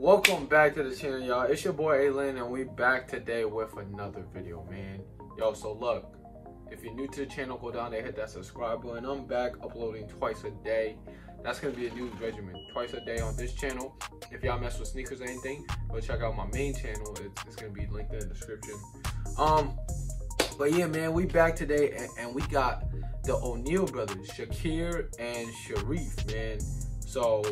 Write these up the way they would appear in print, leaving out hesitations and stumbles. Welcome back to the channel, y'all. It's your boy A-Lin, and we back today with another video, man. Yo, so look, if you're new to the channel, go down there, hit that subscribe button. I'm back uploading twice a day. That's gonna be a new regimen, twice a day on this channel. If y'all mess with sneakers or anything, go check out my main channel. It's gonna be linked in the description. But yeah, man, we back today, and we got the O'Neal brothers, Shaqir and Shareef, man. So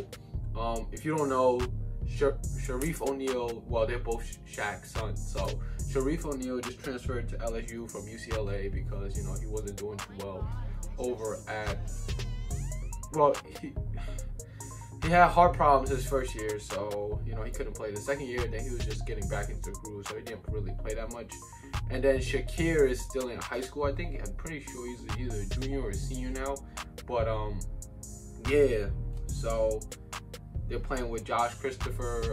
if you don't know, Shareef O'Neal, well, they're both Shaq's sons. So Shareef O'Neal just transferred to LSU from UCLA because, you know, he wasn't doing too well over at, well, he had heart problems his first year, so, you know, he couldn't play the second year. Then he was just getting back into the groove, so he didn't really play that much. And then Shaqir is still in high school, I think. I'm pretty sure he's either a junior or a senior now. But yeah, so they're playing with Josh Christopher,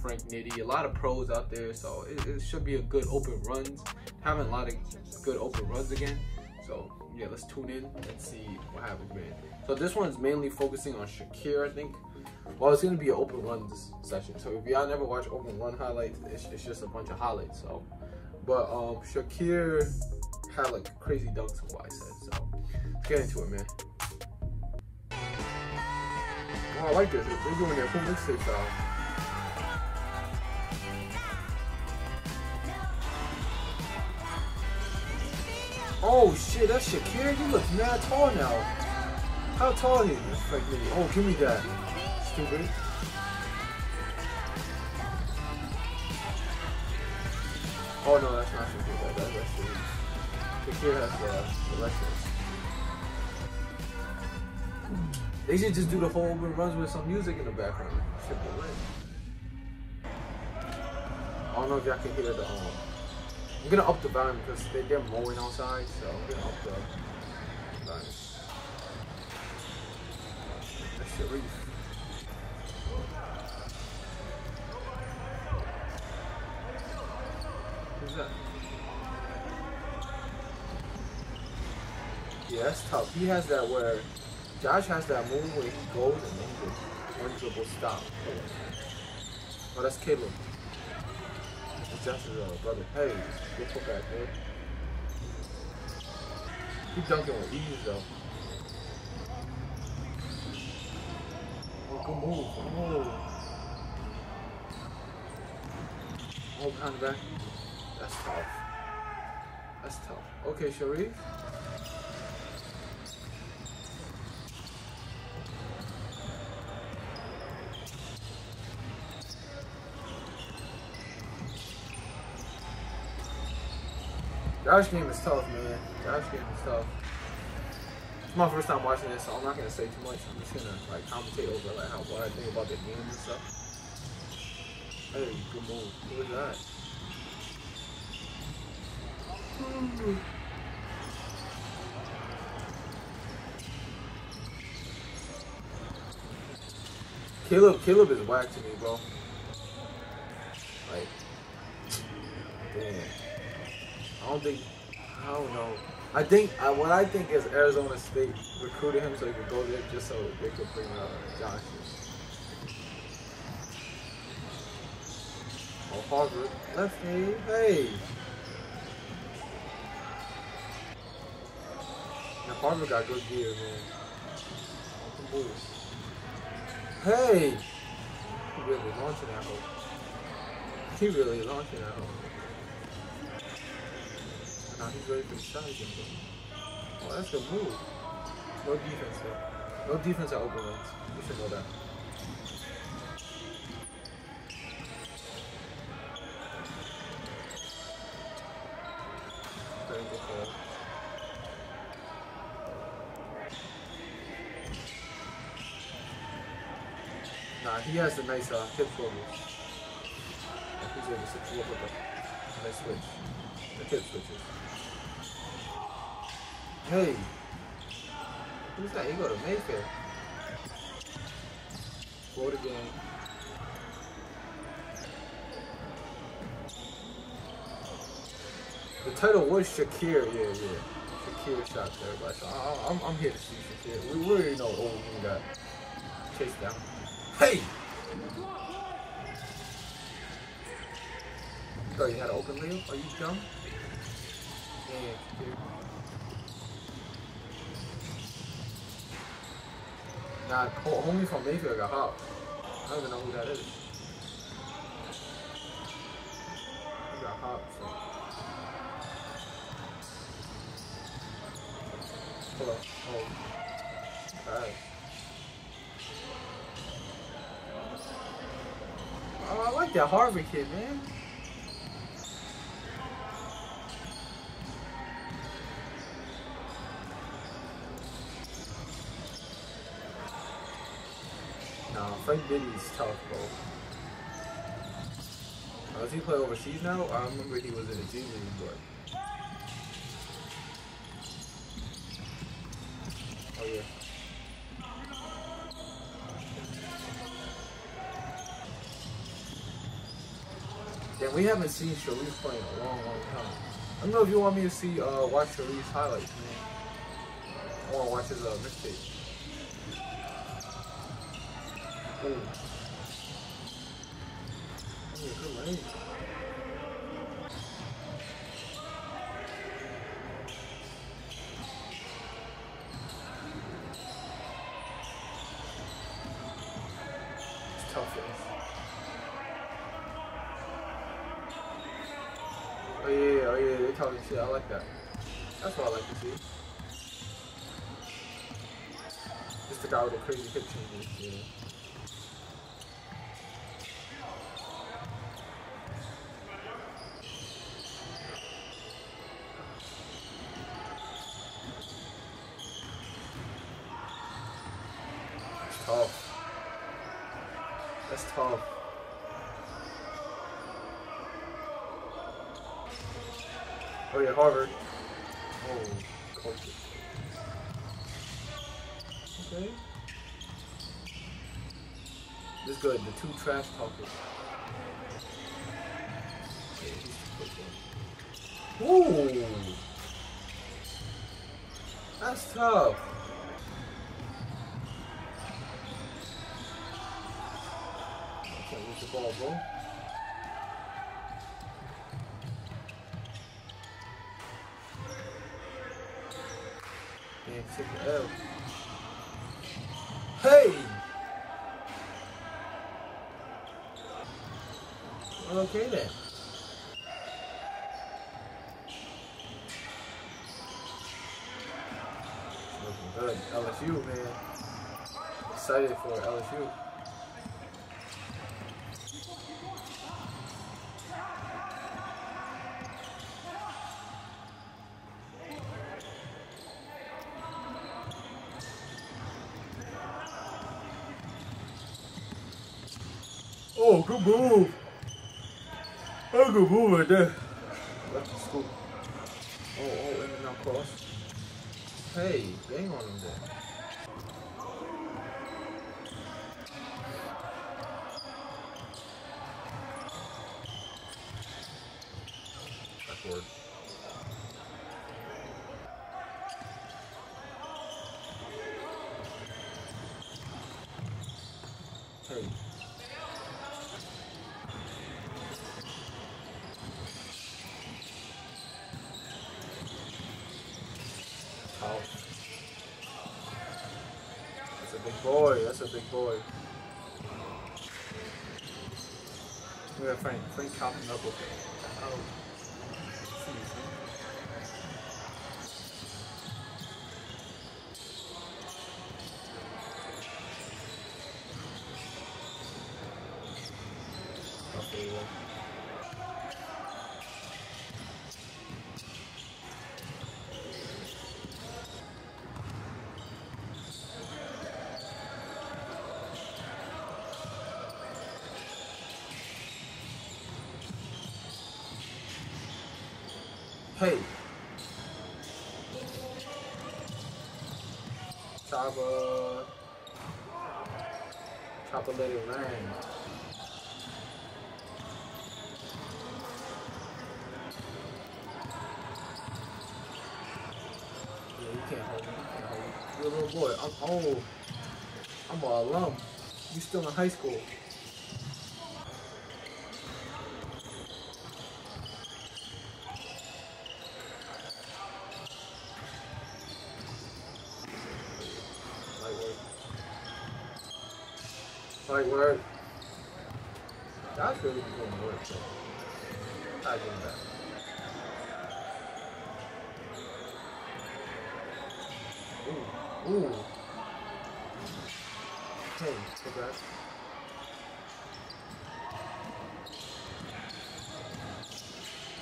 Frank Nitty, a lot of pros out there. So it should be a good open runs, having a lot of good open runs again. So yeah, let's tune in and see what happens, man. So this one's mainly focusing on Shaqir, I think. Well, it's gonna be an open runs session. So if y'all never watch open run highlights, it's just a bunch of highlights. So, but Shaqir had like crazy dunks on what I said. So let's get into it, man. Oh, I like this. They're doing their full mixtape style. Oh shit, that's Shaqir. He looks mad tall now. How tall is he? Oh, give me that. Stupid. Oh no, that's not Shaqir. That's Shaqir. Shaqir has the left. They should just do the whole open runs with some music in the background. Shit, be lit. I don't know if y'all can hear the I'm gonna up the volume because they're mowing outside, so I'm gonna up the volume. That's Shareef. Who's that? Yeah, that's tough. He has that where Josh has that move where he goes and then he just one dribble stop. Oh, that's Caleb. That's Josh's brother. Hey, good foot back, dude. He dunking with ease, though. Oh, good move. Oh, behind the back. That's tough. That's tough. Okay, Shareef. Josh's game is tough, man. Josh's game is tough. It's my first time watching this, so I'm not gonna say too much. I'm just gonna like commentate over like how what I think about the game and stuff. Hey, good move. Look at that. Caleb is whack to me, bro. Like, damn. I don't know. What I think is Arizona State recruited him so he could go there just so they could bring out Josh. Oh, Harvard. Left hand. Hey. Now Harvard got good gear, man. Hey. He really launching at home. Now he's ready for the shot again, bro. Oh, that's a move. No defense, though. No defense at open runs. You should know that. Very good for that. Nah, he has a nice hip forward. He's able to switch over with a nice switch. The kid switches. Hey, who's that? You go to Mayfair. Go to game. The title was Shaqir. Yeah. Shaqir shot to everybody. So I'm here to see Shaqir. We already know what we got. Chase down. Hey. Bro, you had an open layup? Are you dumb? Yeah, dude. Nah, homie from Mayfield got hopped. I don't even know who that is. He got hopped, so. Hold up. Oh. Alright. Oh, I like that Harvard kid, man. Frank Nitty's tough, bro. Does he play overseas now? I remember he was in the G League, but... Oh, yeah. Damn, we haven't seen Shareef play in a long, long time. I don't know if you want me to see, watch Shareef's highlights, man. I want to watch his, mixtape. Ooh. Ooh, good lane. It's tough, oh yeah, oh yeah, they're talking shit, I like that. That's what I like to see. Just the guy with the crazy hip changes, yeah. Oh. That's tough. Oh yeah, Harvard. Oh, culture. Okay. This is good, the two trash talkers. Ooh! That's tough. The ball, bro. Yeah, take the L. Hey! Well, okay then. Looking good. LSU, man. Excited for LSU. Oh, good move. That's a good move right there. Left to school. Oh, oh, and now cross. Hey, bang on him there. Backward. Hey. Oh. That's a big boy, that's a big boy. Look at Frank, Frank copping up with it. Oh. Okay, well. Hey! Chopper let it rain. Yeah, you can't hold me, You're a little boy, I'm old. I'm an alum. You still in high school. Like where I feel like it's gonna work, so I give it back. Ooh. Hey, take that.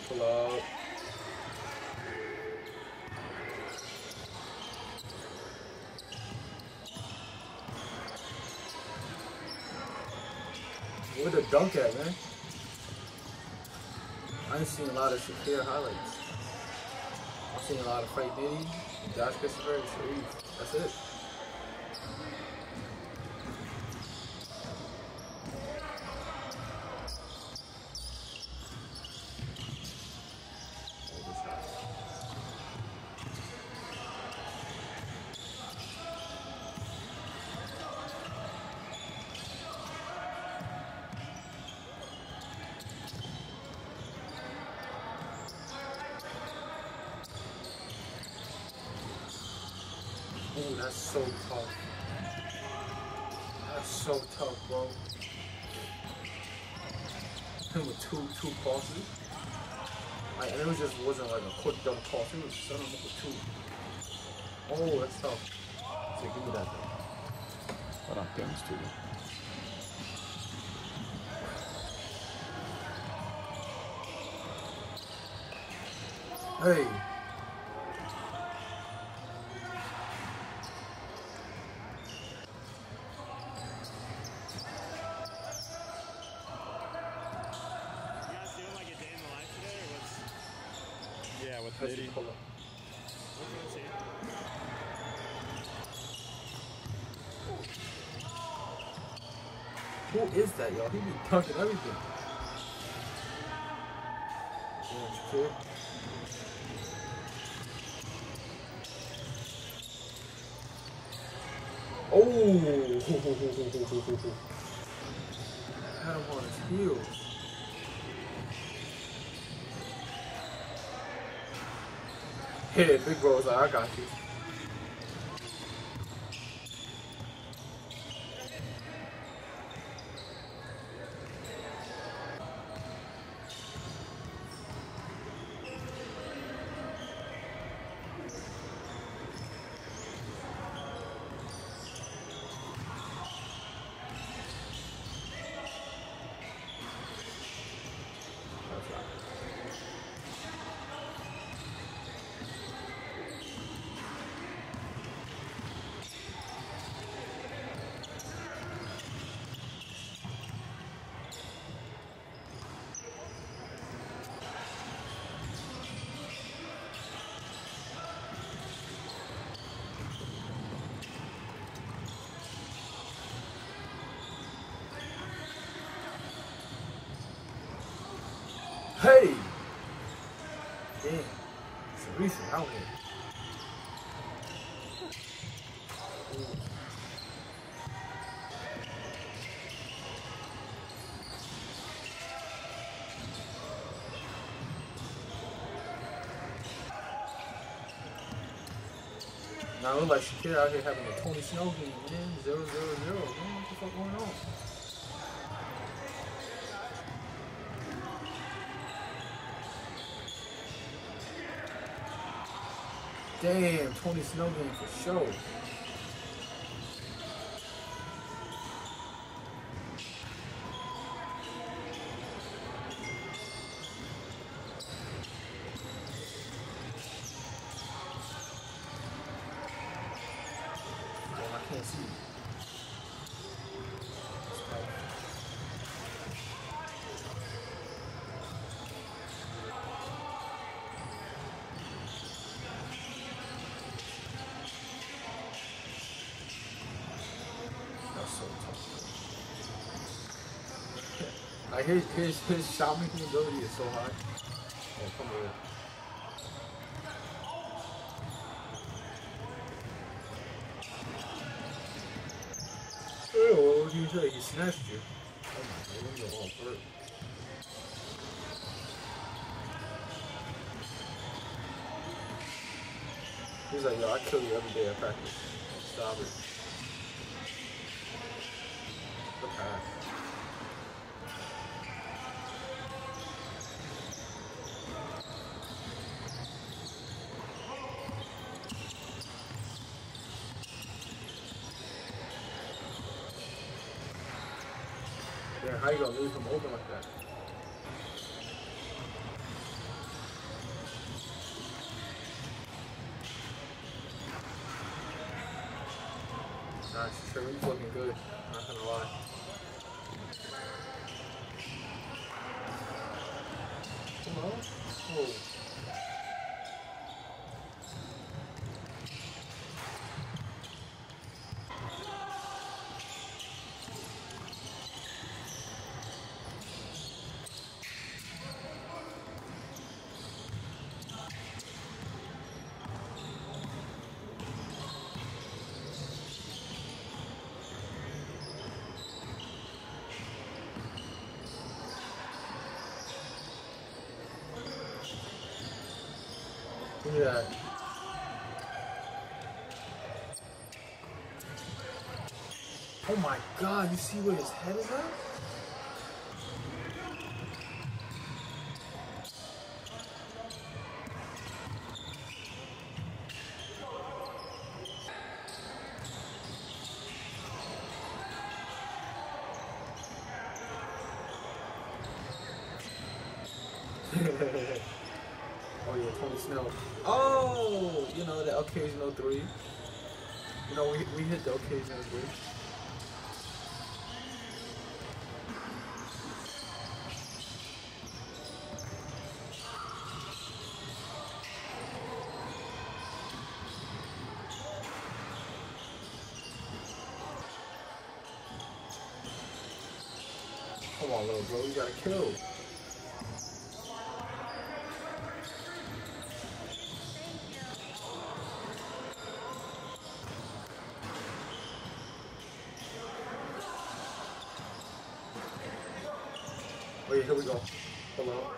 Pull up. Where the dunk at, man? I ain't seen a lot of Shaqir highlights. I've seen a lot of Frank Nitty, Josh Christopher, and Shareef. That's it. Ooh, that's so tough. That's so tough, bro. And with two crosses. Like, and it just wasn't like a quick dumb cross. It was son of a two. Oh, that's tough. So give me that though. But I'm damn stupid. Hey. Yeah, with Nitty. Who is that, y'all? He be punching everything. Yeah, cool. Oh! Had him on his heels. Yeah, big bro was like, I got you. Hey! Damn, it's a reason out here. Ooh. Now it looks like Shaqir out here having a Tony Snow game, man. 0-0-0, man, what the fuck going on? Damn, Tony Snow game for sure. Damn, I can't see. Like his shot making ability is so high. Oh, come on. Oh, what did you say? He snatched you. Oh my god, you're all hurt. He's like, yo, I kill you every day at practice. Stop it. Okay. Yeah, how you gonna lose them open like that? Nice, Shareef's looking good, not gonna lie. Come on. Oh. Look at that. Oh my God, you see where his head is at? Oh yeah, Tony Snell. Oh, you know, the occasional three. You know, we hit the occasional three. Come on, little bro, you gotta kill. Wait, here we go. Hello.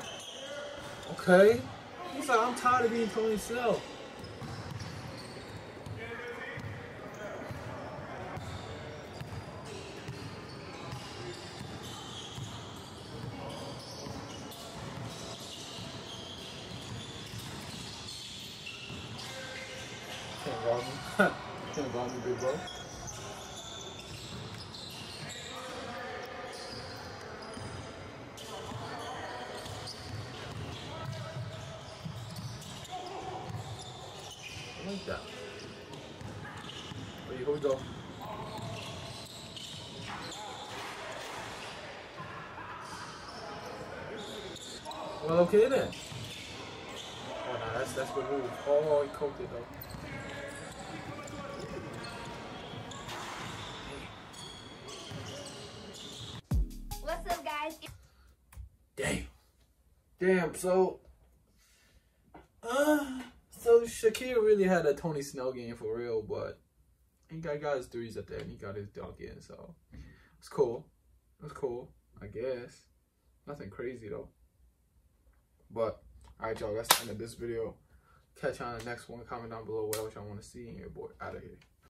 Okay. He's like, I'm tired of being Tony Snell. Can't rob me. Can't rob me, big bro. Like that. Wait, here we go. Well, okay then. Oh no, that's good move. Oh, he cooked it though. What's up, guys? Damn. So. So Shaqir really had a Tony Snell game for real, but he got his threes up there and he got his dunk in, so it's cool. It's cool, I guess. Nothing crazy though. But alright y'all, that's the end of this video. Catch you on the next one. Comment down below what else y'all want to see, and your boy out of here.